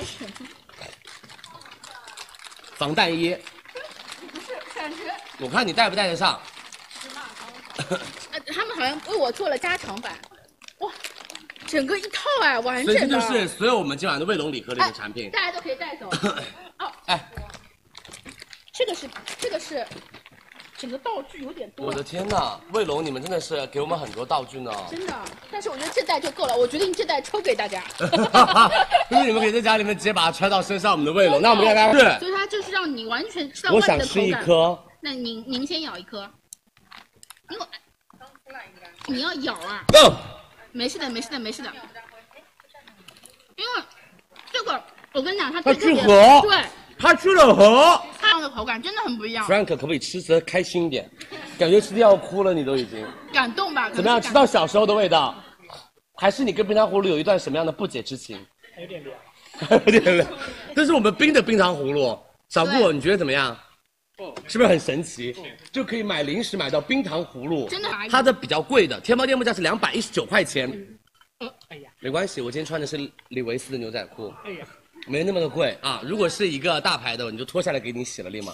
人。防弹衣。不是，感觉。我看你戴不戴得上。他们好像为我做了加长版，哇，整个一套哎，完整的。所以这就是所有我们今晚的卫龙礼盒里的产品，大家都可以带走。哦，哎，这个是。 整个道具有点多。我的天哪，卫龙你们真的是给我们很多道具呢。真的，但是我觉得这袋就够了，我决定这袋抽给大家。就是你们可以在家里面直接把它穿到身上，我们的卫龙。那我们要来试。所以它就是让你完全吃到外面的口感。我想吃一颗。那您先咬一颗。因为你要咬啊。没事的，没事的，没事的。因为这个，我跟你讲，它去核。对。 它去了核，它的口感真的很不一样。Frank 可不可以吃得开心一点？感觉吃得要哭了，你都已经感动吧？怎么样？吃到小时候的味道，还是你跟冰糖葫芦有一段什么样的不解之情？有点凉，有点凉。这是我们冰的冰糖葫芦，小布你觉得怎么样？是不是很神奇？就可以买零食买到冰糖葫芦，真的。它的比较贵的，天猫店铺价是219块钱。哎呀，没关系，我今天穿的是李维斯的牛仔裤。哎呀。 没那么的贵啊！如果是一个大牌的，我就脱下来给你洗了，立马。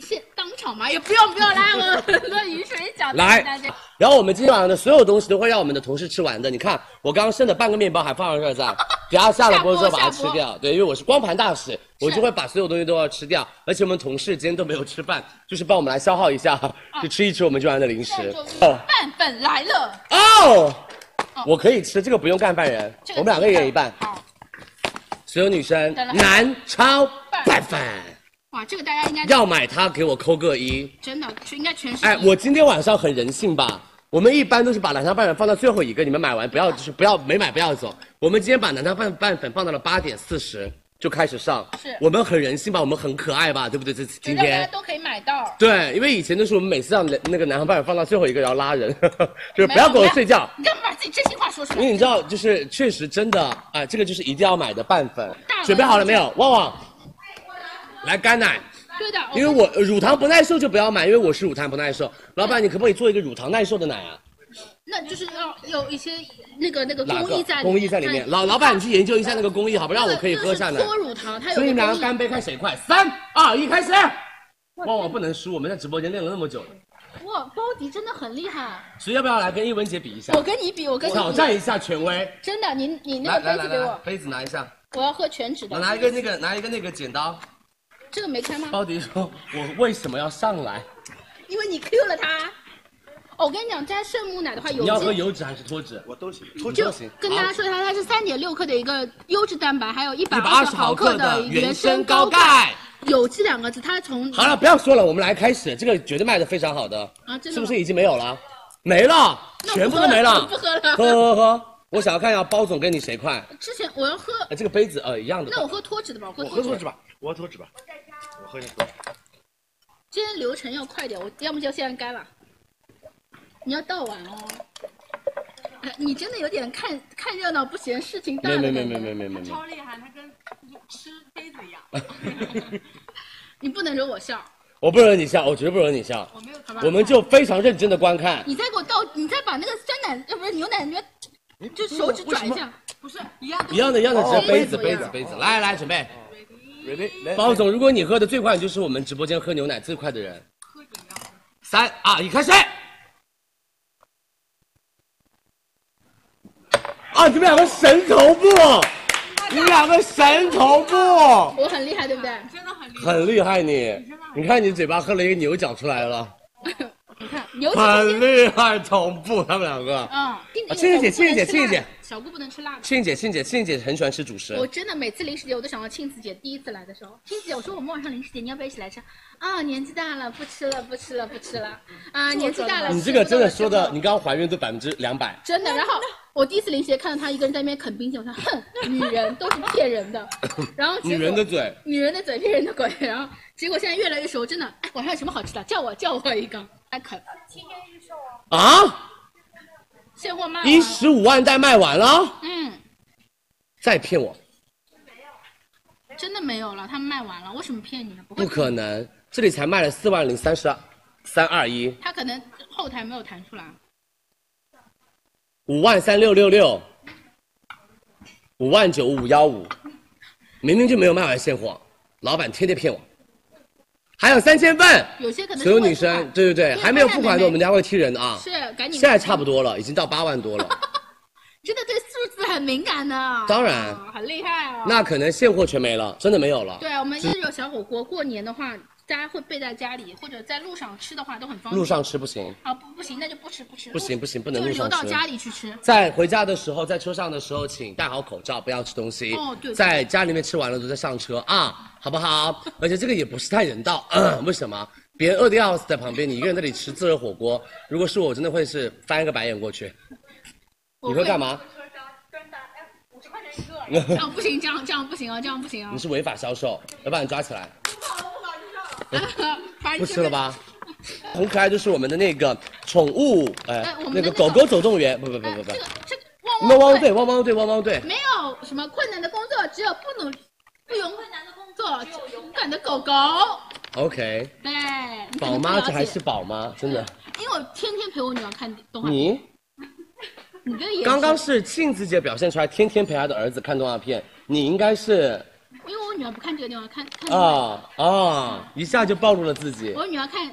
现当场吗？也不用不用，来我的雨水饺。来，然后我们今天晚上的所有东西都会让我们的同事吃完的。你看，我刚刚剩的半个面包还放在这儿在，等下下了播之后把它吃掉。对，因为我是光盘大使，我就会把所有东西都要吃掉。而且我们同事今天都没有吃饭，就是帮我们来消耗一下，就吃一吃我们今晚的零食。饭本来了。哦，我可以吃这个，不用干饭人，我们两个一人一半。 所有女生难超拌饭，哇，这个大家应该要买它，给我扣个1。真的，应该全是。哎，我今天晚上很人性吧？我们一般都是把奶糖拌粉放到最后一个，你们买完不要，就是不要没买不要走。我们今天把奶糖拌粉放到了8:40就开始上，是我们很人性吧？我们很可爱吧？对不对？这今天大家都可以买到。对，因为以前都是我们每次让那个奶糖拌粉放到最后一个，然后拉人，就是不要跟我睡觉。 自己真心话说出来，因为你知道，就是确实真的啊、这个就是一定要买的拌粉。准备好了没有，旺旺？来干奶。对的。因为我乳糖不耐受就不要买，因为我是乳糖不耐受。老板，你可不可以做一个乳糖耐受的奶啊？那就是要有一些那个工艺在里面。老板，你去研究一下那个工艺，好不让我可以喝下奶。多乳糖，它有。所以你们两个干杯，看谁快。3、2、1，开始。旺旺不能输，我们在直播间练了那么久了。 哇，包迪真的很厉害！所以要不要来跟一文姐比一下？我跟你比，我跟你挑战一下权威。真的，你那个杯子给我，杯子拿一下。我要喝全脂的。我拿一个剪刀。这个没开吗？包迪说：“我为什么要上来？”因为你 Q 了他。哦，我跟你讲，加圣母奶的话，你要喝油脂还是脱脂？我都行，脱脂都行。跟大家说一下，它是3.6克的一个优质蛋白，还有120毫克的原生高钙。 有机2个字，它从好了，不要说了，我们来开始，这个绝对卖的非常好的啊，真的是不是已经没有了？没了，全部都没了，不喝了，喝，我想要看一下包总跟你谁快。之前我要喝，这个杯子一样的。那我喝脱脂的吧，我喝脱脂吧，我喝你脱脂。今天流程要快点，我要么就现在干了，你要倒完哦。你真的有点看热闹不嫌事情大。没，超厉害，他跟。 吃杯子一样，你不能惹我笑，我不惹你笑，我绝对不惹你笑。我没有，我们就非常认真的观看。你再给我倒，你再把那个酸奶，不是牛奶，你就手指转一下，不是一样的，只要杯子，来准备。包总，如果你喝的最快，你就是我们直播间喝牛奶最快的人。喝饮料。3、2、1，开始。啊，你们两个神头不？ 你两个神同步，我很厉害，对不对？真的很厉害，你看你嘴巴喝了一个牛角出来了，你看牛角很厉害，同步他们两个。啊，庆姐，小姑不能吃辣的。庆姐很喜欢吃主食。我真的每次零食节我都想到庆子姐第一次来的时候，庆姐我说我们晚上零食节你要不要一起来吃？啊，年纪大了不吃了啊，年纪大了。你这个真的说的，你刚刚怀孕都200%。真的，然后。 我第一次零食节看到她一个人在那边啃冰淇淋，我说哼，女人都是骗人的。然后女人的嘴，女人的嘴骗人的鬼。然后结果现在越来越熟，真的。哎，晚上有什么好吃的？叫我一个，来啃。天天预售啊！啊！现货卖完了。15万袋卖完了。嗯。再骗我。真的没有了，他们卖完了，为什么骗你呢？不可能，这里才卖了4000321。他可能后台没有弹出来。 53666，5951515，明明就没有卖完现货，老板天天骗我。还有3000份，有些可能所有女生，对对对，还没有付款的，我们家会踢人的啊。是，赶紧。现在差不多了，已经到8万多了。真的对数字很敏感呢。当然。很厉害啊。那可能现货全没了，真的没有了。对，我们一有小火锅，过年的话。 大家会备在家里，或者在路上吃的话都很方便。路上吃不行啊，不行，那就不吃。不行，不能路上吃。就留到家里去吃。在回家的时候，在车上的时候，请戴好口罩，不要吃东西。哦， 对， 对。在家里面吃完了，就再上车啊，好不好？而且这个也不是太人道，为什么？别人饿得要死在旁边，你一个人在那里吃自热火锅，如果是我，真的会是翻一个白眼过去。你会干嘛？ 50块钱一个。哦，不行，这样不行啊，这样不行啊。你是违法销售，要把你抓起来。 不吃了吧？很可爱，就是我们的那个宠物，那个狗狗总动员，不，这汪汪队，没有什么困难的工作，只有不容困难的工作，只有勇敢的狗狗。OK。对。宝妈，这还是宝妈，真的。因为我天天陪我女儿看动画片。你？你这也刚刚是庆子姐表现出来，天天陪她的儿子看动画片，你应该是。 因为我女儿不看这个地方，看一下就暴露了自己。我女儿看，干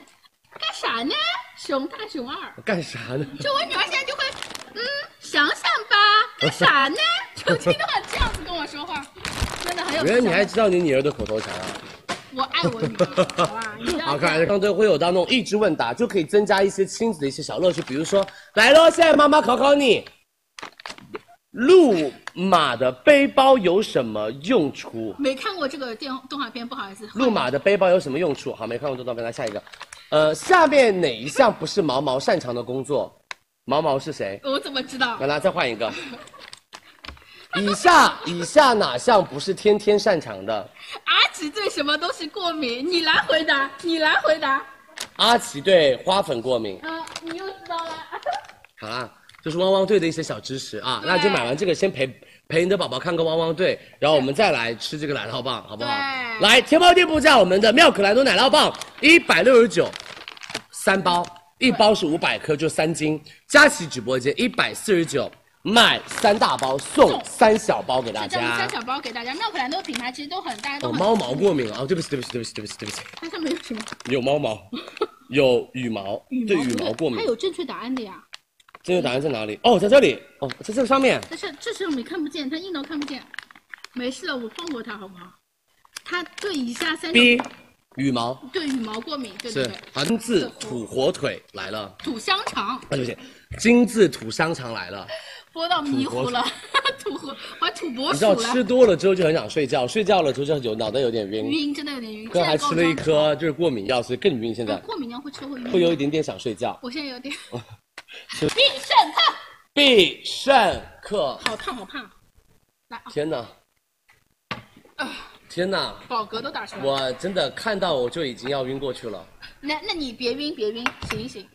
啥呢？熊大熊二。干啥呢？就我女儿现在就会，想想吧，干啥呢？就听到这样子跟我说话，真的很有。原来你还知道你女儿的口头禅啊！我爱我女儿，好吧？好看，刚才会有到那种益智问答，就可以增加一些亲子的一些小乐趣，比如说，来喽，现在妈妈考考你。 路马的背包有什么用处？没看过这个动画片，不好意思。路马的背包有什么用处？好，没看过这动画片，来下一个。下面哪一项不是毛毛擅长的工作？毛毛是谁？我怎么知道？来，再换一个。以下哪项不是天天擅长的？阿奇对什么东西过敏？你来回答，你来回答。阿奇对花粉过敏。你又知道了。好啦。 就是汪汪队的一些小知识啊，那就买完这个先陪你的宝宝看个汪汪队，然后我们再来吃这个奶酪棒，好不好？来，天猫店铺价我们的妙可蓝多奶酪棒169，3包，1包是500克，就3斤。佳琦直播间149，买3大包送3小包给大家。3小包给大家，妙可蓝多品牌其实都很大家都很。猫毛过敏啊！对不起。它上面有什么？有猫毛，有羽毛，对羽毛过敏。它有正确答案的呀。 这个答案在哪里？哦，在这里。哦，在这个上面。但是这时候你看不见，他硬都看不见。没事了，我放过他好不好？他对以下3种。B， 羽毛。对羽毛过敏，对对对。是。金字土火腿来了。土香肠。啊，对不起，金字土香肠来了。播到迷糊了，土拨鼠了。你知道吃多了之后就很想睡觉，睡觉了之后就有脑袋有点晕。晕，真的有点晕。刚还吃了一颗就是过敏药，所以更晕。现在。过敏药会吃会晕。会有一点点想睡觉。我现在有点。 必胜客，好胖！来，天哪！天哪！饱嗝都打出来了。我真的看到我就已经要晕过去了。那你别晕，醒一醒。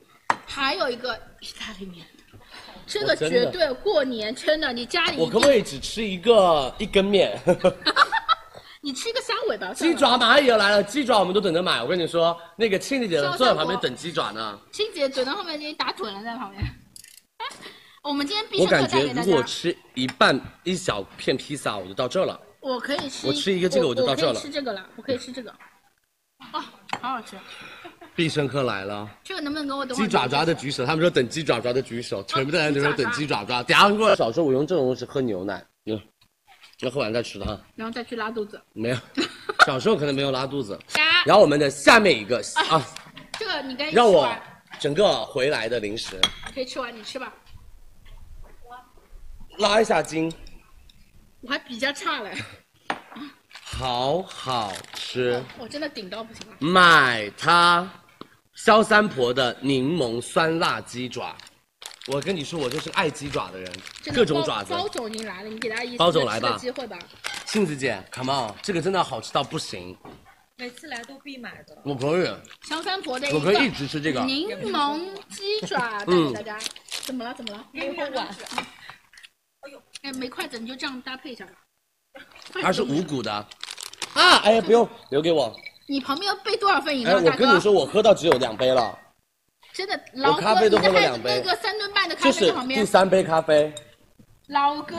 还有一个意大利面，这个绝对过年真的，你家里我可不可以只吃一根面？你吃个虾尾吧。鸡爪蚂蚁要来了，鸡爪我们都等着买。我跟你说，那个庆姐坐在旁边等鸡爪呢。庆姐嘴到后面已经打盹了，在旁边。我们今天必胜客带给大家。我感觉如果吃一小片披萨，我就到这了。我可以吃。我吃一个这个，我就到这了。我可以吃这个了，我可以吃这个。哦，好好吃。必胜客来了。这个能不能给我等？鸡爪爪的举手，他们说等鸡爪爪的举手，全部在那边等鸡爪爪。等下过来，少说我用这种东西喝牛奶。 那喝完再吃的哈，然后再去拉肚子。没有，小时候可能没有拉肚子。然后我们的下面一个啊，这个你该让我整个回来的零食可以吃完，你吃吧。拉一下筋，我还比较差嘞。好好吃，我真的顶到不行了。买它，萧三婆的柠檬酸辣鸡爪。 我跟你说，我就是爱鸡爪的人，各种爪子。包总已经来了，你给大家一次的机会吧。杏子姐 ，come on， 这个真的好吃到不行。每次来都必买的。我可以。萧三婆的。我可以一直吃这个。柠檬鸡爪带给大家。怎么了？没有碗。哎呦，哎，没筷子你就这样搭配一下吧。它是无骨的。啊，哎呀，不用，留给我。你旁边要备多少份饮料？哎，我跟你说，我喝到只有2杯了。 真的，老哥，你在那个3吨半的咖啡在旁边，就是第3杯咖啡。老哥，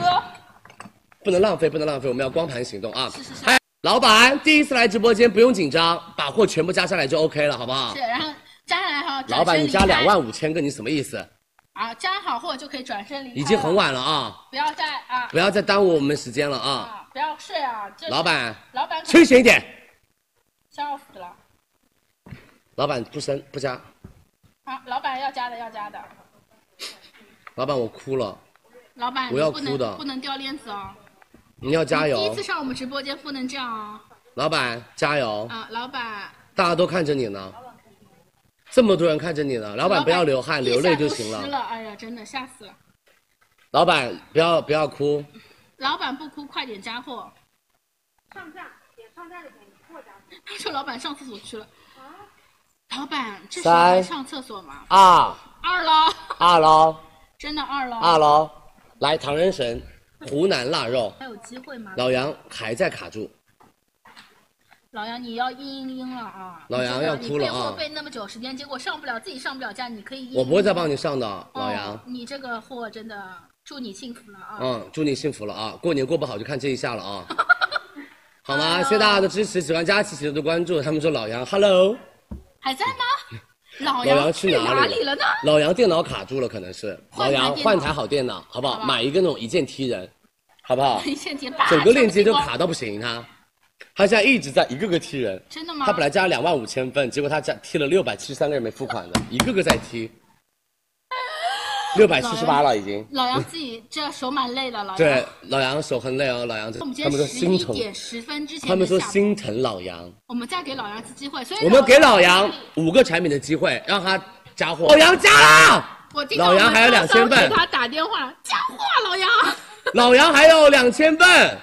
不能浪费，我们要光盘行动啊！是。哎，老板，第一次来直播间不用紧张，把货全部加上来就 OK 了，好不好？是，然后加上来哈。老板，你加25000个，你什么意思？啊，加好货就可以转身离开。已经很晚了啊！不要再耽误我们时间了啊！不要睡啊！老板，清醒一点。笑死了。老板不加。啊，老板要加的。老板，我哭了。老板，我要哭的，不能掉链子哦。你要加油。第一次上我们直播间不能这样哦。老板，加油。啊，老板。大家都看着你呢。这么多人看着你呢，老板不要流汗，流泪就行了。湿了，哎呀，真的吓死了。老板，不要哭。老板不哭，快点加货。上架，点上架的便宜，货加。他说老板上厕所去了。啊。老板，这是在上厕所吗？二楼。真的二楼。来唐人神，湖南腊肉。还有机会吗？老杨还在卡住。老杨，你要阴了啊！老杨要哭了啊！你备货备那么久时间，结果上不了，自己上不了架，你可以阴。我不会再帮你上的，老杨。你这个货真的，祝你幸福了啊！祝你幸福了啊！过年过不好就看这一下了啊！好吗？谢谢大家的支持，喜欢佳琪记得多关注。他们说老杨 ，Hello， 还在吗？老杨去哪里了呢？老杨电脑卡住了，可能是老杨换台好电脑，好不好？买一个那种一键踢人，好不好？一键踢，整个链接就卡到不行，他现在一直在一个个踢人。真的吗？他本来加25000份，结果他踢了673个人没付款的，一个个在踢。678了已经。老杨自己这手蛮累的，老杨。对，老杨手很累哦，老杨。他们说心疼。11:10之前。他们说心疼老杨。我们再给老杨一次机会，所以。我们给老杨5个产品的机会，让他加货。老杨加了。老杨还有2000份。给他打电话加货，老杨。老杨还有2000份。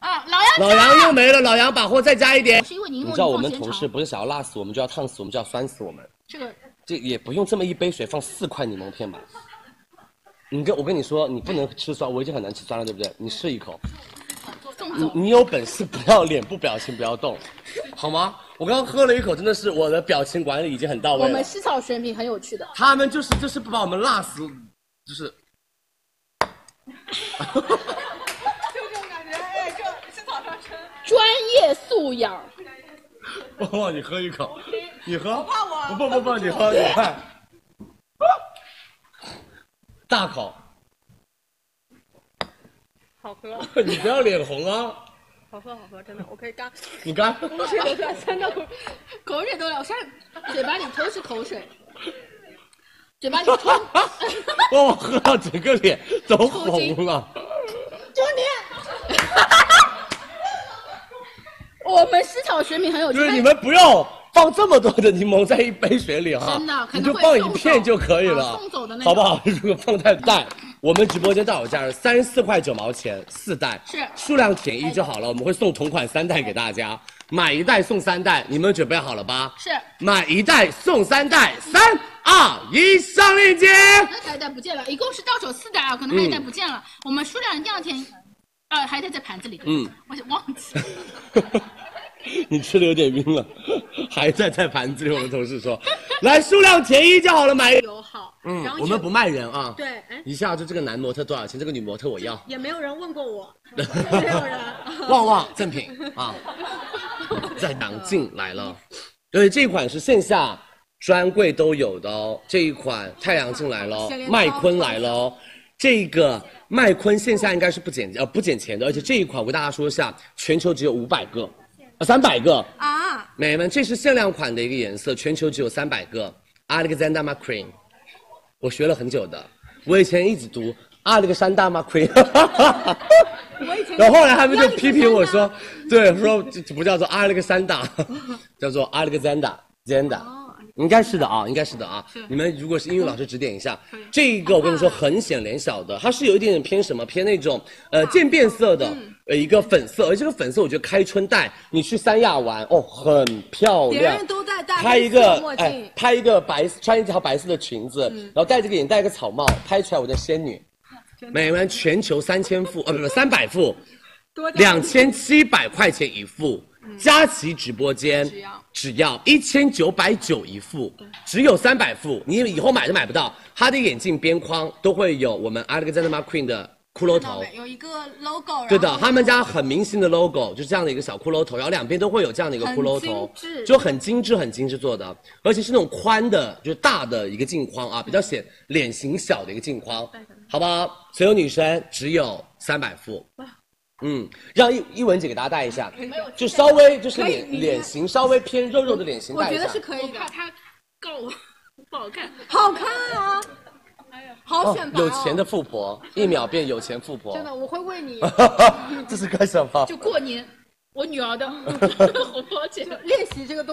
啊，老杨又没了，老杨把货再加一点。是因为你知道我们同事不是想要辣死我们，就要烫死我们，就要酸死我们。这也不用这么一杯水放4块柠檬片吧？我跟你说，你不能吃酸，我已经很难吃酸了，对不对？你试一口。你有本事不要脸部表情不要动，好吗？我刚刚喝了一口，真的是我的表情管理已经很到位了。我们试草选品很有趣的。他们就是不把我们辣死，就是。专业素养。旺旺，你喝一口，你喝。我怕我。不，你喝，你看。大口。好喝。你不要脸红啊！好喝，真的，我可以干。你干。口水都要三道口水都要，我现在嘴巴里都是口水。嘴巴里冲。旺旺喝到整个脸都红了。就你。我们市场选品很有趣，就是你们不用放这么多的柠檬在一杯水里哈，真的，你就放一片就可以了，送走的那种，好不好？如果放太淡，我们直播间到手价是34块9毛钱4袋，是数量填一就好了，我们会送同款3袋给大家，买1袋送3袋，你们准备好了吧？是，买1袋送3袋，3、2、1，上链接。那1袋不见了，一共是到手4袋啊，可能还有1袋不见了，我们数量一定要填。还得在盘子里。我忘记了。你吃的有点晕了，还在盘子里。我们同事说，来数量填一就好了，买有好。我们不卖人啊。对，一下就这个男模特多少钱？这个女模特我要。也没有人问过我，没有人。旺旺赠品啊，在杨静来了。对，这一款是线下专柜都有的哦。这一款太阳镜来了，麦昆来了哦。这个麦昆线下应该是不减钱的，而且这一款我跟大家说一下，全球只有500个，300个啊！美眉们，这是限量款的一个颜色，全球只有300个。Alexander McQueen， 我学了很久的，我以前一直读Alexander McQueen， 然后后来他们就批评我说，对，说不叫做 Alexander， 叫做 Alexander。应该是的啊！你们如果是英语老师指点一下，这个我跟你说很显脸小的，它是有一点点偏那种渐变色的一个粉色，而这个粉色我觉得开春戴，你去三亚玩哦很漂亮。别人都在戴拍一个白穿一条白色的裙子，然后戴这个眼戴一个草帽，拍出来我的仙女。美们，全球3000副300副，2700块钱1副。佳琦直播间只要19901副，只有300副，你以后买都买不到。他的眼镜边框都会有我们Alexander McQueen的骷髅头，有一个 logo， 对的，他们家很明显的 logo 就是这样的一个小骷髅头，然后两边都会有这样的一个骷髅头，就很精致，很精致做的，而且是那种宽的，就是大的一个镜框啊，比较显脸型小的一个镜框，好不好？所有女生只有300副，嗯，让一文姐给大家带一下，就稍微就是脸型稍微偏肉肉的脸型带一下，我觉得是可以的，我怕它够不好看，好看啊。 好选拔、哦！有钱的富婆，一秒变有钱富婆。真的，我会为你。这是干什么？就过年，我女儿的红包钱，练习这个动作。